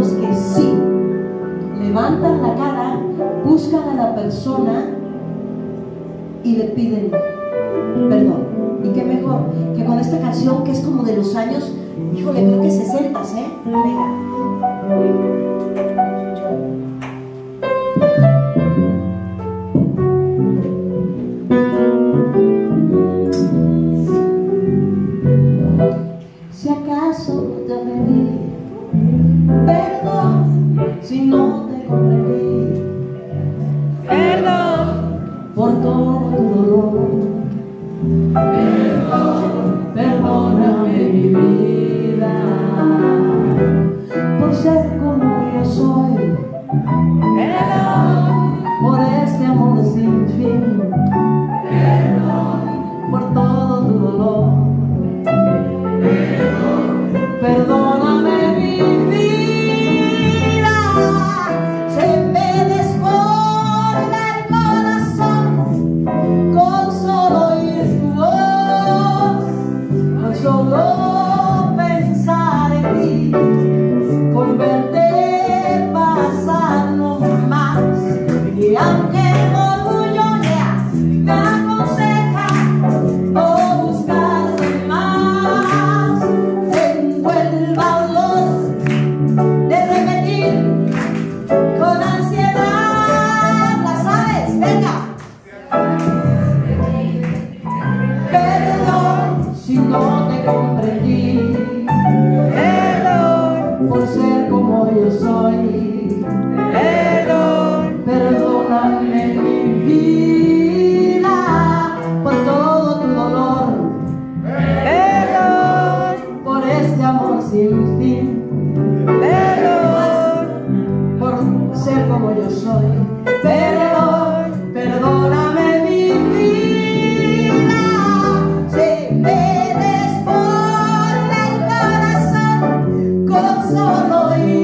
los que sí levantan la cara, buscan a la persona y le piden perdón. Y qué mejor que con esta canción que es como de los años, híjole, creo que 60, ¿eh? Venga. Si no te comprendí, perdón por todo tu dolor, perdón, perdóname mi vida, por ser como yo soy, perdón por este amor sin fin, perdón por todo tu dolor, perdón, perdóname mi vida. Solo